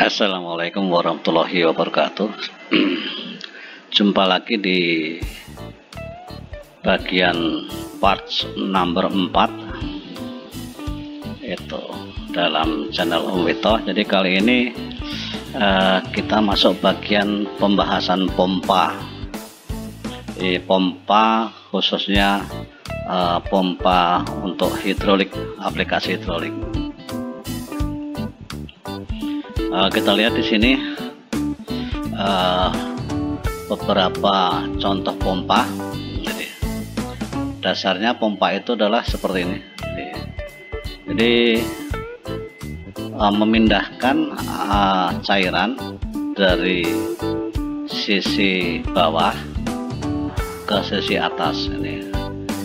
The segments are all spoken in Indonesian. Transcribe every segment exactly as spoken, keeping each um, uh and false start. Assalamualaikum warahmatullahi wabarakatuh. Jumpa lagi di bagian parts number empat itu dalam channel Om Wito. Jadi kali ini uh, kita masuk bagian pembahasan pompa. Di pompa khususnya uh, pompa untuk hidrolik, aplikasi hidrolik. Uh, kita lihat di sini uh, beberapa contoh pompa. Jadi, dasarnya pompa itu adalah seperti ini. Jadi, jadi uh, memindahkan uh, cairan dari sisi bawah ke sisi atas. Ini,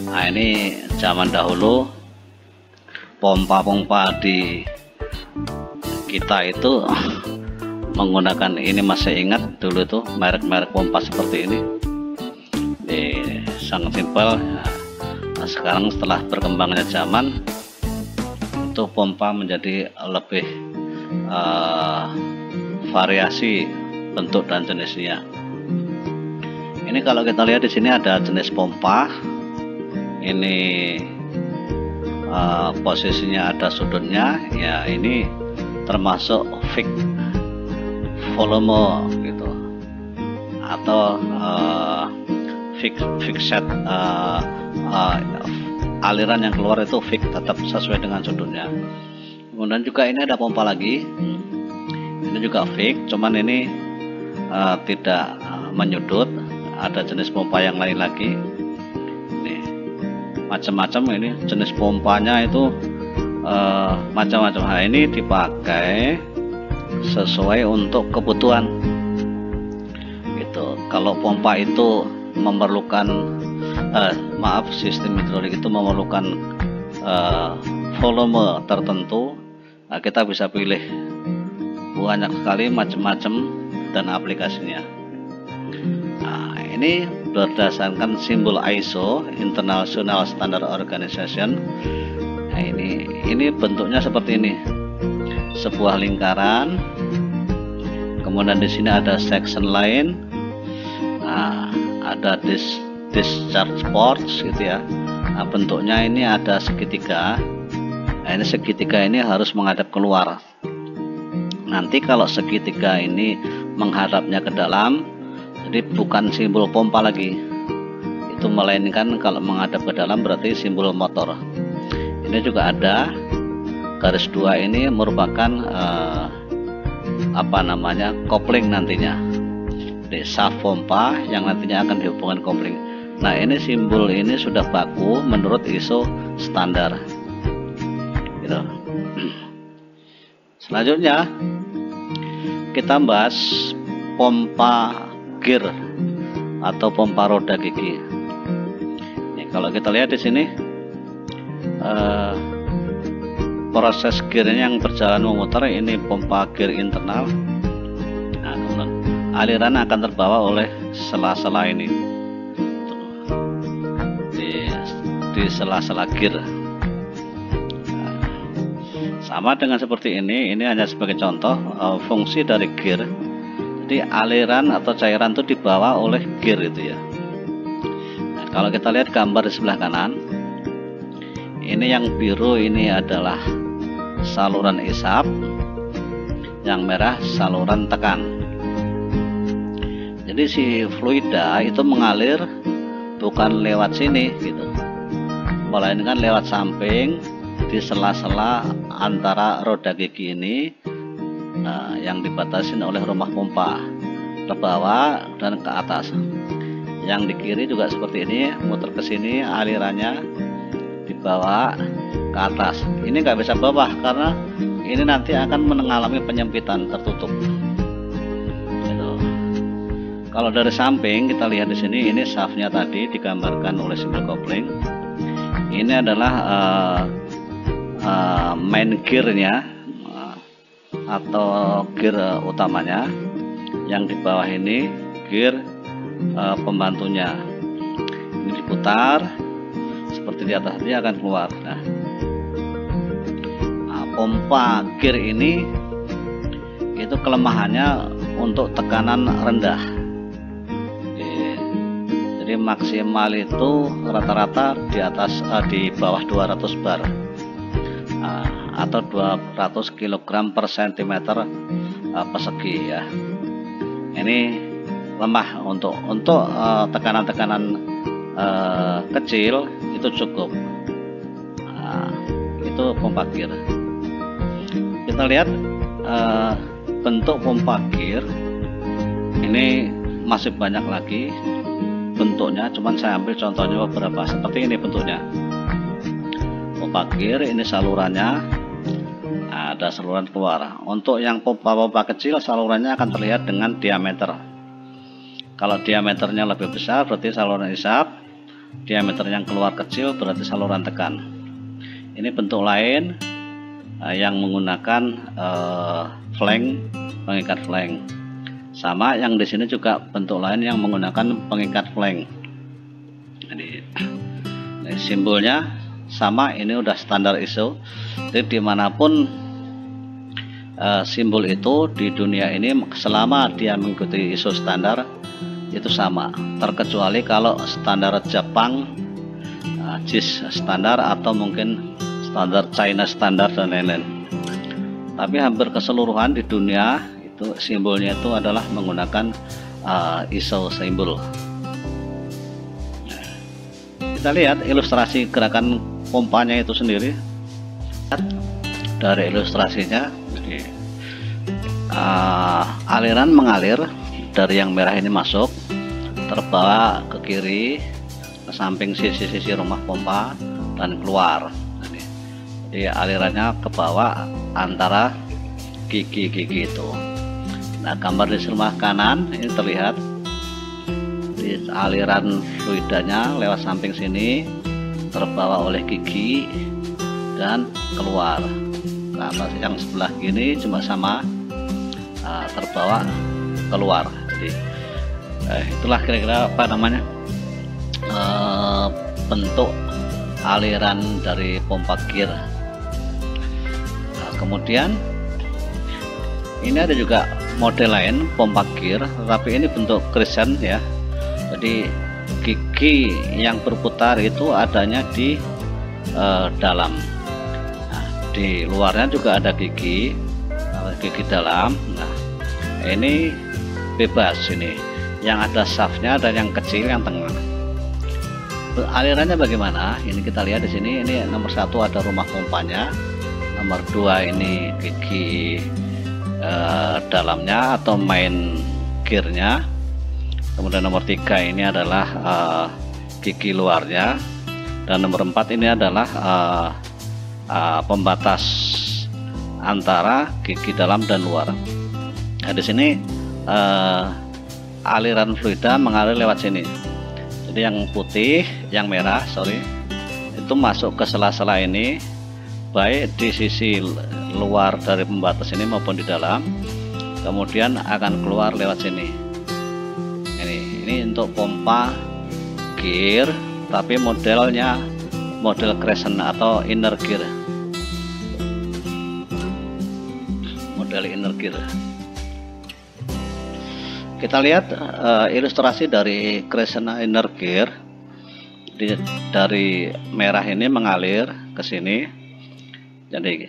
nah ini zaman dahulu pompa-pompa di kita itu menggunakan ini. Masih ingat dulu itu merek-merek pompa seperti ini, ini sangat simpel. Nah, sekarang setelah berkembangnya zaman itu pompa menjadi lebih uh, variasi bentuk dan jenisnya. Ini kalau kita lihat di sini ada jenis pompa ini, uh, posisinya ada sudutnya ya. Ini termasuk fix volume gitu, atau uh, fix fixed uh, uh, aliran yang keluar itu fix, tetap sesuai dengan sudutnya. Kemudian juga ini ada pompa lagi, ini juga fix, cuman ini uh, tidak menyudut. Ada jenis pompa yang lain lagi, nih macam-macam ini jenis pompanya itu. Uh, macam-macam hal ini dipakai sesuai untuk kebutuhan gitu. Kalau pompa itu memerlukan uh, maaf sistem hidrolik itu memerlukan uh, volume tertentu, nah, kita bisa pilih banyak sekali macam-macam dan aplikasinya. Nah, ini berdasarkan simbol I S O International Standard Organization. Nah, ini ini bentuknya seperti ini, sebuah lingkaran. Kemudian di sini ada section line, nah, ada dis, discharge ports gitu ya. Nah, bentuknya ini ada segitiga. Nah, ini segitiga ini harus menghadap keluar. Nanti kalau segitiga ini menghadapnya ke dalam, jadi bukan simbol pompa lagi. Itu melainkan kalau menghadap ke dalam berarti simbol motor. Ini juga ada garis dua, ini merupakan eh, apa namanya kopling nantinya, di shaft pompa yang nantinya akan dihubungkan kopling. Nah, ini simbol ini sudah baku menurut I S O standar gitu. Selanjutnya kita bahas pompa gear atau pompa roda gigi. Ini kalau kita lihat di sini, Uh, proses gearnya yang berjalan memutar. Ini pompa gear internal. Nah, kemudian aliran akan terbawa oleh sela-sela ini, di, di sela-sela gear. Nah, sama dengan seperti ini. Ini hanya sebagai contoh uh, fungsi dari gear. Jadi aliran atau cairan itu dibawa oleh gear itu ya. Nah, kalau kita lihat gambar di sebelah kanan, ini yang biru ini adalah saluran isap, yang merah saluran tekan. Jadi si fluida itu mengalir bukan lewat sini gitu, melainkan lewat samping di sela-sela antara roda gigi ini, nah, yang dibatasin oleh rumah pompa, ke bawah dan ke atas. Yang di kiri juga seperti ini, muter ke sini alirannya, dibawa ke atas. Ini nggak bisa bawah karena ini nanti akan mengalami penyempitan, tertutup gitu. Kalau dari samping kita lihat di sini, ini shaftnya tadi digambarkan oleh simbol kopling. Ini adalah uh, uh, main gearnya uh, atau gear utamanya. Yang di bawah ini gear uh, pembantunya. Ini diputar seperti di atas, dia akan keluar. Nah, nah pompa gear ini itu kelemahannya untuk tekanan rendah. Oke. Jadi maksimal itu rata-rata di atas eh, di bawah dua ratus bar nah, atau dua ratus kilogram per cm eh, persegi ya. Ini lemah untuk untuk tekanan-tekanan eh, eh, kecil itu cukup. Nah, itu pompa gear. Kita lihat eh, bentuk pompa gear ini masih banyak lagi bentuknya, cuman saya ambil contohnya beberapa. Seperti ini bentuknya pompa gear, ini salurannya, ada saluran keluar. Untuk yang pompa-pompa kecil salurannya akan terlihat dengan diameter. Kalau diameternya lebih besar berarti saluran isap, diameter yang keluar kecil berarti saluran tekan. Ini bentuk lain yang menggunakan eh, flank, pengikat flank, sama yang di sini juga bentuk lain yang menggunakan pengikat flank. Jadi simbolnya sama, ini udah standar I S O. Jadi dimanapun eh, simbol itu di dunia ini, selama dia mengikuti I S O standar itu sama, terkecuali kalau standar Jepang eh, J I S standar atau mungkin standar China standar dan lain-lain. Tapi hampir keseluruhan di dunia itu simbolnya itu adalah menggunakan uh, I S O simbol. Nah, kita lihat ilustrasi gerakan pompanya itu sendiri. Dari ilustrasinya, uh, aliran mengalir dari yang merah ini masuk, terbawa ke kiri, ke samping sisi-sisi rumah pompa dan keluar. Jadi alirannya ke bawah antara gigi-gigi itu. Nah, gambar di sebelah kanan ini terlihat di aliran fluidanya lewat samping sini, terbawa oleh gigi dan keluar. Nah, yang sebelah gini cuma sama uh, terbawa keluar. Jadi eh, itulah kira-kira apa namanya uh, bentuk aliran dari pompa gear. Kemudian ini ada juga model lain pompa gear, tapi ini bentuk crescent ya. Jadi gigi yang berputar itu adanya di eh, dalam. Nah, di luarnya juga ada gigi, gigi dalam. Nah, ini bebas, ini yang ada shaftnya dan yang kecil yang tengah. Alirannya bagaimana? Ini kita lihat di sini. Ini nomor satu ada rumah pompanya. Nomor dua ini gigi eh, dalamnya atau main gearnya. Kemudian nomor tiga ini adalah eh, gigi luarnya, dan nomor empat ini adalah eh, eh, pembatas antara gigi dalam dan luar. Nah, di sini eh, aliran fluida mengalir lewat sini. Jadi yang putih, yang merah, sorry, itu masuk ke sela-sela ini, baik di sisi luar dari pembatas ini maupun di dalam, kemudian akan keluar lewat sini. Ini, ini untuk pompa gear, tapi modelnya model crescent atau inner gear, model inner gear. Kita lihat uh, ilustrasi dari crescent inner gear. Di, dari merah ini mengalir ke sini. Jadi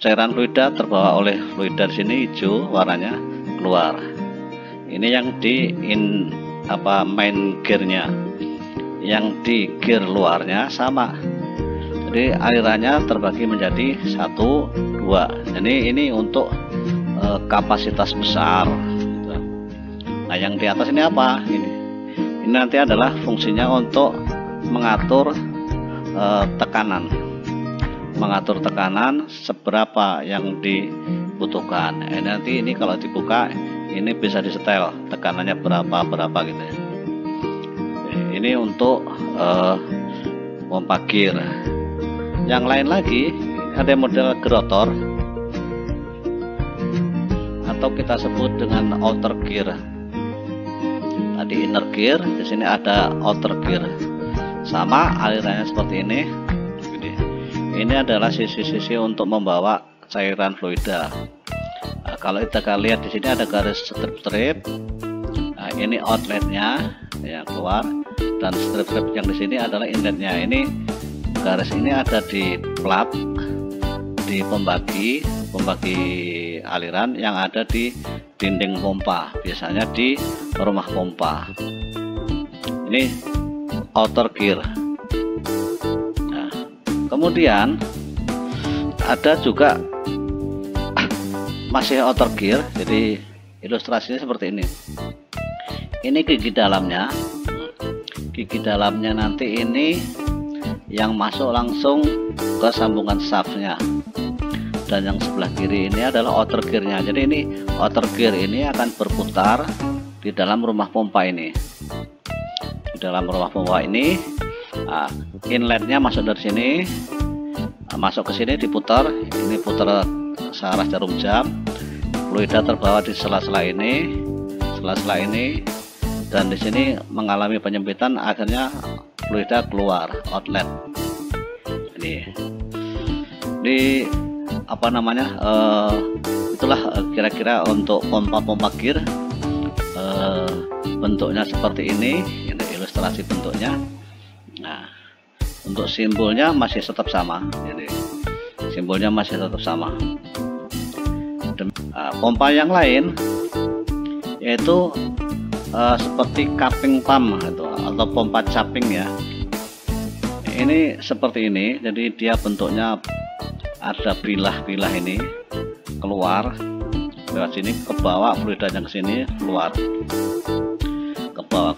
cairan fluida terbawa oleh fluida di sini, hijau warnanya keluar. Ini yang di in, apa main gearnya, yang di gear luarnya sama. Jadi alirannya terbagi menjadi satu, dua. Jadi ini untuk e, kapasitas besar. Nah, yang di atas ini apa? Ini, ini nanti adalah fungsinya untuk mengatur e, tekanan. Mengatur tekanan seberapa yang dibutuhkan. Eh, nanti ini kalau dibuka ini bisa disetel tekanannya berapa berapa gitu. Ini untuk eh, pompa gear. Yang lain lagi ada model gerotor atau kita sebut dengan outer gear. Tadi inner gear, di sini ada outer gear. Sama alirannya seperti ini. Ini adalah sisi-sisi untuk membawa cairan fluida. kalau kita lihat di sini ada garis strip-strip, nah ini outletnya yang keluar, dan strip-strip yang di sini adalah inletnya. Ini garis ini ada di plug, di pembagi pembagi aliran yang ada di dinding pompa, biasanya di rumah pompa. Ini outer gear. Nah, kemudian ada juga masih outer gear, jadi ilustrasinya seperti ini. Ini gigi dalamnya, gigi dalamnya nanti ini yang masuk langsung ke sambungan shaftnya, dan yang sebelah kiri ini adalah outer gearnya. Jadi ini outer gear ini akan berputar di dalam rumah pompa ini, di dalam rumah pompa ini. Nah, inletnya masuk dari sini, masuk ke sini, diputar, ini putar searah jarum jam, fluida terbawa di sela-sela ini, sela-sela ini, dan di sini mengalami penyempitan, akhirnya fluida keluar outlet. Ini, di apa namanya? Uh, itulah kira-kira untuk pompa-pompa gear. Uh, bentuknya seperti ini, ini ilustrasi bentuknya. Nah, untuk simbolnya masih tetap sama. Jadi simbolnya masih tetap sama. Uh, pompa yang lain yaitu uh, seperti cupping pump atau, atau pompa cupping ya. Ini seperti ini, jadi dia bentuknya ada bilah-bilah ini keluar lewat sini ke bawah, fluidanya ke sini keluar ke bawah.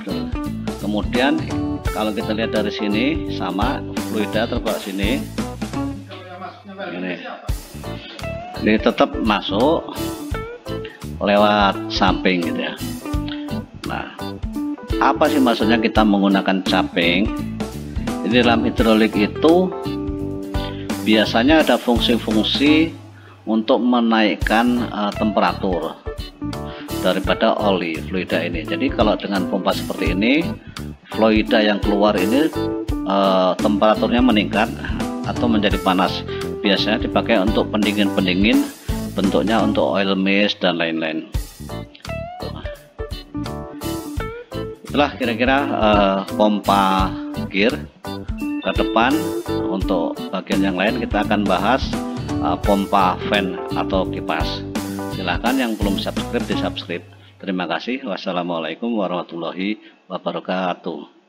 Kemudian kalau kita lihat dari sini sama, fluida terbawa sini, ini ini tetap masuk lewat samping gitu ya. Nah, apa sih maksudnya kita menggunakan cupping? Jadi dalam hidrolik itu biasanya ada fungsi-fungsi untuk menaikkan uh, temperatur daripada oli fluida ini. Jadi kalau dengan pompa seperti ini, fluida yang keluar ini uh, temperaturnya meningkat atau menjadi panas. Biasanya dipakai untuk pendingin-pendingin, bentuknya untuk oil mist dan lain-lain. Itulah kira-kira uh, pompa gear. Ke depan untuk bagian yang lain kita akan bahas uh, pompa fan atau kipas. Silahkan yang belum subscribe di subscribe. Terima kasih. Wassalamualaikum warahmatullahi wabarakatuh.